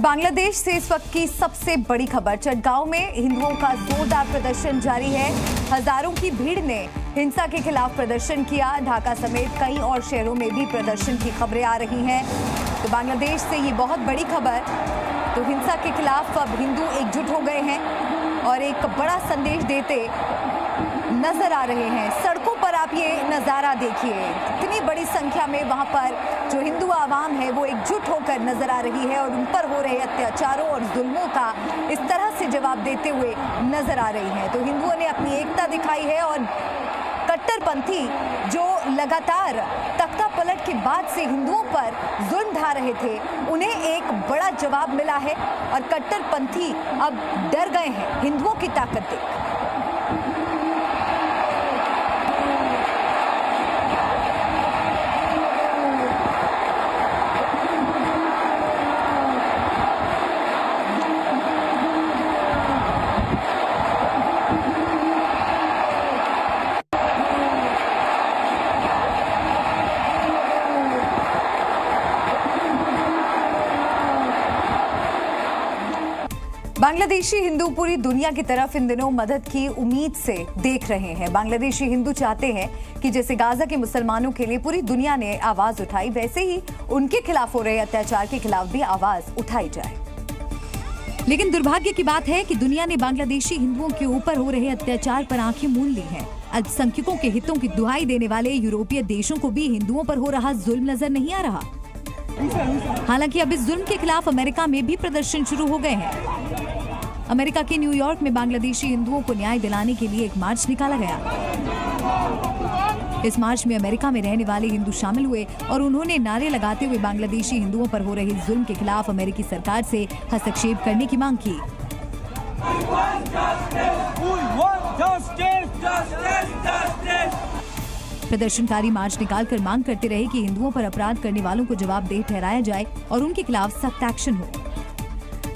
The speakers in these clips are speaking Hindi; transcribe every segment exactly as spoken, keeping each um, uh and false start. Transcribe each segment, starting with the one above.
बांग्लादेश से इस वक्त की सबसे बड़ी खबर, चटगांव में हिंदुओं का जोरदार प्रदर्शन जारी है। हजारों की भीड़ ने हिंसा के खिलाफ प्रदर्शन किया। ढाका समेत कई और शहरों में भी प्रदर्शन की खबरें आ रही हैं। तो बांग्लादेश से ये बहुत बड़ी खबर। तो हिंसा के खिलाफ अब हिंदू एकजुट हो गए हैं और एक बड़ा संदेश देते नजर आ रहे हैं। सड़कों पर आप ये नज़ारा देखिए, इतनी बड़ी संख्या में वहाँ पर जो हिंदू आवाम है वो एकजुट होकर नजर आ रही है और उन पर हो रहे अत्याचारों और जुल्मों का इस तरह से जवाब देते हुए नजर आ रही है। तो हिंदुओं ने अपनी एकता दिखाई है और कट्टरपंथी जो लगातार तख्ता पलट के बाद से हिंदुओं पर जुल्म ढा रहे थे, उन्हें एक बड़ा जवाब मिला है और कट्टरपंथी अब डर गए हैं हिंदुओं की ताकत देख। बांग्लादेशी हिंदू पूरी दुनिया की तरफ इन दिनों मदद की उम्मीद से देख रहे हैं। बांग्लादेशी हिंदू चाहते हैं कि जैसे गाजा के मुसलमानों के लिए पूरी दुनिया ने आवाज उठाई, वैसे ही उनके खिलाफ हो रहे अत्याचार के खिलाफ भी आवाज उठाई जाए। लेकिन दुर्भाग्य की बात है कि दुनिया ने बांग्लादेशी हिंदुओं के ऊपर हो रहे अत्याचार पर आंखें मूंद ली हैं। अल्पसंख्यकों के हितों की दुहाई देने वाले यूरोपीय देशों को भी हिंदुओं पर हो रहा जुल्म नजर नहीं आ रहा। हालांकि अब इस जुल्म के खिलाफ अमेरिका में भी प्रदर्शन शुरू हो गए हैं। अमेरिका के न्यूयॉर्क में बांग्लादेशी हिंदुओं को न्याय दिलाने के लिए एक मार्च निकाला गया। इस मार्च में अमेरिका में रहने वाले हिंदू शामिल हुए और उन्होंने नारे लगाते हुए बांग्लादेशी हिंदुओं पर हो रहे जुल्म के खिलाफ अमेरिकी सरकार से हस्तक्षेप करने की मांग की। प्रदर्शनकारी मार्च निकालकर मांग करते रहे कि हिंदुओं पर अपराध करने वालों को जवाबदेह ठहराया जाए और उनके खिलाफ सख्त एक्शन हो।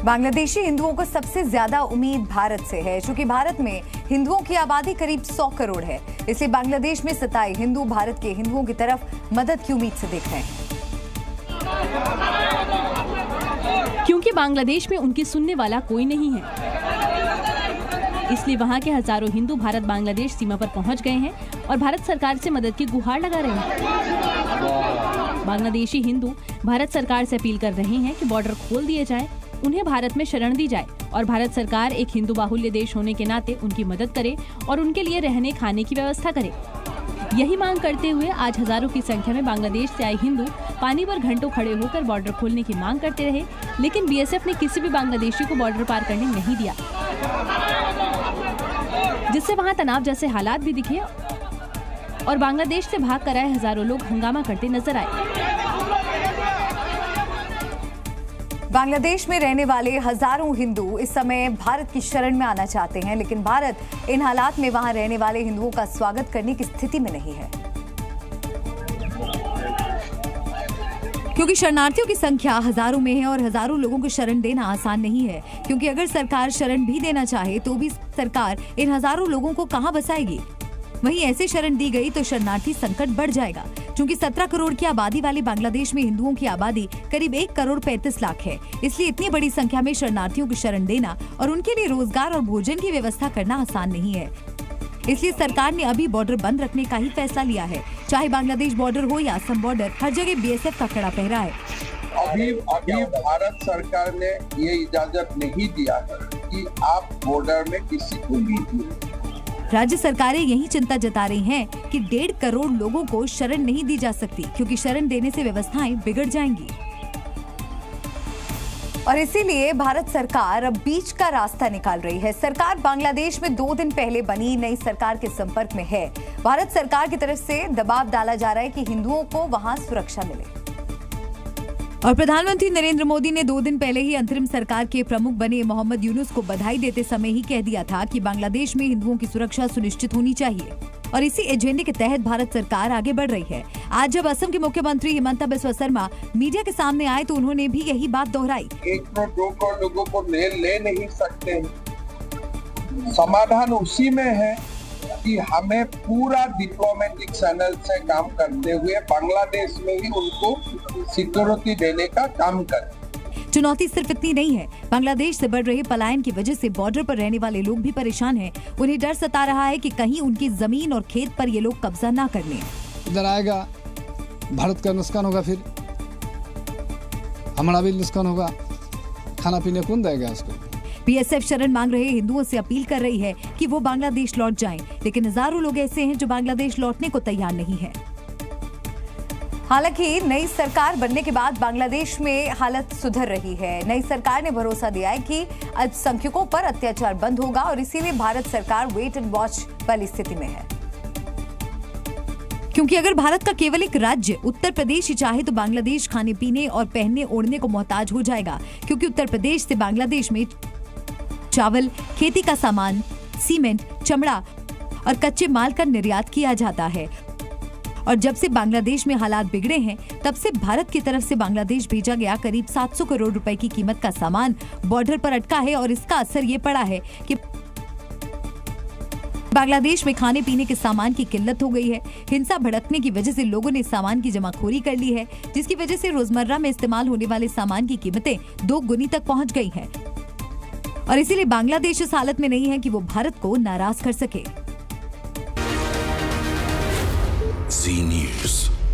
बांग्लादेशी हिंदुओं को सबसे ज्यादा उम्मीद भारत से है, क्योंकि भारत में हिंदुओं की आबादी करीब सौ करोड़ है। इसलिए बांग्लादेश में सताए हिंदू भारत के हिंदुओं की तरफ मदद की उम्मीद से देख रहे हैं, क्योंकि बांग्लादेश में उनकी सुनने वाला कोई नहीं है। इसलिए वहां के हजारों हिंदू भारत बांग्लादेश सीमा पर पहुंच गए हैं और भारत सरकार से मदद की गुहार लगा रहे हैं। बांग्लादेशी हिंदू भारत सरकार से अपील कर रहे हैं कि बॉर्डर खोल दिए जाए, उन्हें भारत में शरण दी जाए और भारत सरकार एक हिंदू बाहुल्य देश होने के नाते उनकी मदद करे और उनके लिए रहने खाने की व्यवस्था करे। यही मांग करते हुए आज हजारों की संख्या में बांग्लादेश से आए हिंदू पानी पर घंटों खड़े होकर बॉर्डर खोलने की मांग करते रहे, लेकिन बीएसएफ ने किसी भी बांग्लादेशी को बॉर्डर पार करने नहीं दिया, जिससे वहाँ तनाव जैसे हालात भी दिखे और बांग्लादेश से भाग कर आए हजारों लोग हंगामा करते नजर आए। बांग्लादेश में रहने वाले हजारों हिंदू इस समय भारत की शरण में आना चाहते हैं, लेकिन भारत इन हालात में वहां रहने वाले हिंदुओं का स्वागत करने की स्थिति में नहीं है, क्योंकि शरणार्थियों की संख्या हजारों में है और हजारों लोगों को शरण देना आसान नहीं है। क्योंकि अगर सरकार शरण भी देना चाहे तो भी सरकार इन हजारों लोगों को कहां बसाएगी। वहीं ऐसे शरण दी गई तो शरणार्थी संकट बढ़ जाएगा, क्योंकि सत्रह करोड़ की आबादी वाले बांग्लादेश में हिंदुओं की आबादी करीब एक करोड़ पैंतीस लाख है। इसलिए इतनी बड़ी संख्या में शरणार्थियों को शरण देना और उनके लिए रोजगार और भोजन की व्यवस्था करना आसान नहीं है। इसलिए सरकार ने अभी बॉर्डर बंद रखने का ही फैसला लिया है। चाहे बांग्लादेश बॉर्डर हो या असम बॉर्डर, हर जगह बीएसएफ का कड़ा पहरा है। अभी अभी भारत सरकार ने ये इजाजत नहीं दिया है कि आप बॉर्डर में किसी को भी। राज्य सरकारें यही चिंता जता रही हैं कि डेढ़ करोड़ लोगों को शरण नहीं दी जा सकती, क्योंकि शरण देने से व्यवस्थाएं बिगड़ जाएंगी और इसीलिए भारत सरकार अब बीच का रास्ता निकाल रही है। सरकार बांग्लादेश में दो दिन पहले बनी नई सरकार के संपर्क में है। भारत सरकार की तरफ से दबाव डाला जा रहा है कि हिंदुओं को वहां सुरक्षा मिले और प्रधानमंत्री नरेंद्र मोदी ने दो दिन पहले ही अंतरिम सरकार के प्रमुख बने मोहम्मद यूनुस को बधाई देते समय ही कह दिया था कि बांग्लादेश में हिंदुओं की सुरक्षा सुनिश्चित होनी चाहिए और इसी एजेंडे के तहत भारत सरकार आगे बढ़ रही है। आज जब असम के मुख्यमंत्री हिमंता बिस्वा शर्मा मीडिया के सामने आए तो उन्होंने भी यही बात दोहराई। एक करोड़ दो करोड़ लोगों को ले, ले नहीं सकते। समाधान उसी में है कि हमें पूरा डिप्लोमेटिक चैनल से काम करते हुए बांग्लादेश में ही उनको सिक्योरिटी देने का काम करें। चुनौती सिर्फ इतनी नहीं है, बांग्लादेश से बढ़ रहे पलायन की वजह से बॉर्डर पर रहने वाले लोग भी परेशान हैं। उन्हें डर सता रहा है कि कहीं उनकी जमीन और खेत पर ये लोग कब्जा ना कर लें। इधर आएगा भारत का नुकसान होगा, फिर हमारा भी नुकसान होगा, खाना पीने कौन देगा उसको। बीएसएफ शरण मांग रहे हिंदुओं से अपील कर रही है कि वो बांग्लादेश लौट जाएं, लेकिन हजारों लोग ऐसे हैं जो बांग्लादेश लौटने को तैयार नहीं है। हालांकि नई सरकार बनने के बाद बांग्लादेश में हालत सुधर रही है। नई सरकार ने भरोसा दिया है कि अल्पसंख्यकों पर अत्याचार बंद होगा और इसीलिए भारत सरकार वेट एंड वॉच वाली स्थिति में है, क्योंकि अगर भारत का केवल एक राज्य उत्तर प्रदेश ही चाहे तो बांग्लादेश खाने पीने और पहनने ओढ़ने को मोहताज हो जाएगा, क्योंकि उत्तर प्रदेश से बांग्लादेश में चावल, खेती का सामान, सीमेंट, चमड़ा और कच्चे माल का निर्यात किया जाता है। और जब से बांग्लादेश में हालात बिगड़े हैं तब से भारत की तरफ से बांग्लादेश भेजा गया करीब सात सौ करोड़ रुपए की कीमत का सामान बॉर्डर पर अटका है और इसका असर ये पड़ा है कि बांग्लादेश में खाने पीने के सामान की किल्लत हो गई है। हिंसा भड़कने की वजह से लोगों ने सामान की जमाखोरी कर ली है, जिसकी वजह से रोजमर्रा में इस्तेमाल होने वाले सामान की कीमतें दो गुनी तक पहुँच गयी है और इसीलिए बांग्लादेश इस हालत में नहीं है कि वो भारत को नाराज कर सके। जी न्यूज़।